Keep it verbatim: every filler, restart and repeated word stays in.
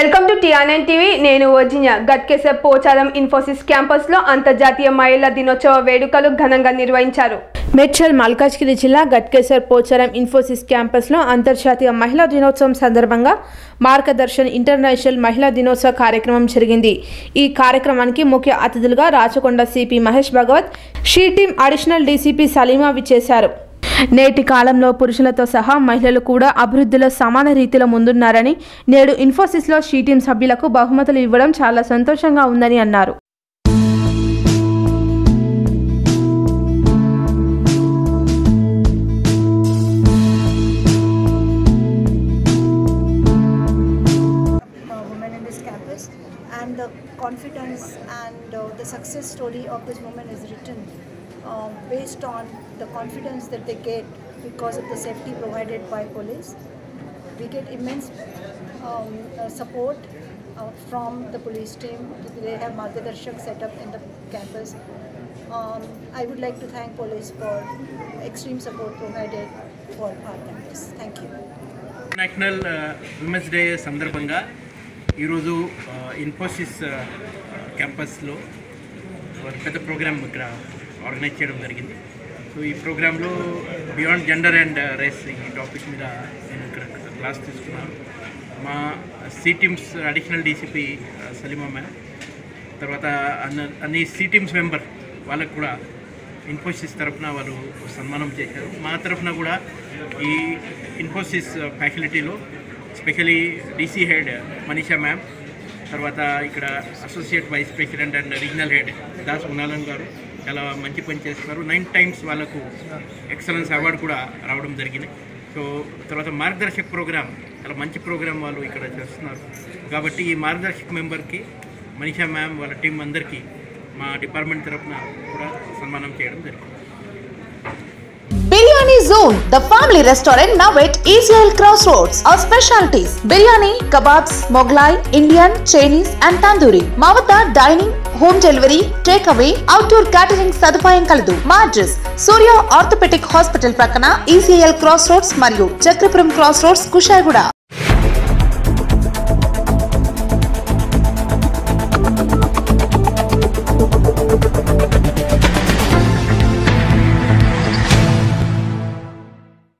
Welcome to T N N T V. Nenu Virginia. Gatkese Pocharam Infosys campus lo antarjatiya mahila dinochava vedukalu ghananga nirvahincharu. Medchal Malkajgiri jilla Gatkese Pocharam Infosys campus lo antarjatiya mahila dinochavam sandarbhanga Margadarshan International Mahila Dinotsav karyakramam jarigindi. Ee karyakramaniki mukhya atithuluga Rachakonda C P Mahesh Bhagavat, she team additional D C P Salima vichesaru. నేటి కాలంలో పురుషులతో సహా మహిళలు కూడా అభివృద్ధిలో సమాన రీతిలో ముందున్నారని నేడు ఇన్ఫోసిస్ లో షీ టీమ్ సభ్యులకు బహుమతులు ఇవ్వడం చాలా సంతోషంగా ఉందని అన్నారు. Uh, based on the confidence that they get because of the safety provided by police. We get immense um, uh, support uh, from the police team. They have Margadarshak set up in the campus. Um, I would like to thank police for extreme support provided for our campus. Thank you. National uh, Women's Day Sandarbhanga, Irozu uh, Infosys uh, campus lo, for the program organize చేయడం జరిగింది. So ఈ ప్రోగ్రాంలో beyond gender and race ఈ topic మీద నేను ఇక్కడ class తీసుకున్నాను. మా SHE teams additional DCP Salima ma'am, తర్వాత అన్న అన్ని సి టీమ్స్ మెంబర్ వాళ్ళకు కూడా ఇన్ఫోసిస్ తరఫున వాళ్ళు సన్మానం చేశారు. మా తరఫున కూడా ఈ ఇన్ఫోసిస్ ఫ్యాకల్టీలో specially DC head Manisha ma'am, తర్వాత ఇక్కడ associate vice president and regional head Das Munalan గారు చాలా మంచి పని చేస్తున్నారు. నైన్ టైమ్స్ వాళ్ళకు ఎక్సలెన్స్ అవార్డు కూడా రావడం జరిగింది. సో తర్వాత మార్గదర్శక ప్రోగ్రామ్ చాలా మంచి ప్రోగ్రాం వాళ్ళు ఇక్కడ చేస్తున్నారు. కాబట్టి ఈ మార్గదర్శక మెంబర్కి మనీషా మ్యామ్ వాళ్ళ టీం అందరికీ మా డిపార్ట్మెంట్ తరఫున కూడా సన్మానం చేయడం జరిగింది. Biryani Zone, the family restaurant now at Israel Crossroads. Our specialties: biryani, kebabs, Moglai, Indian, Chinese, and tandoori. Mavata dining, home delivery, takeaway, outdoor catering sadupayam kaladu. Ma address: Surya Orthopedic Hospital prakana, Israel Crossroads, Mariyu Chakrapuram Crossroads, Kushaiguda.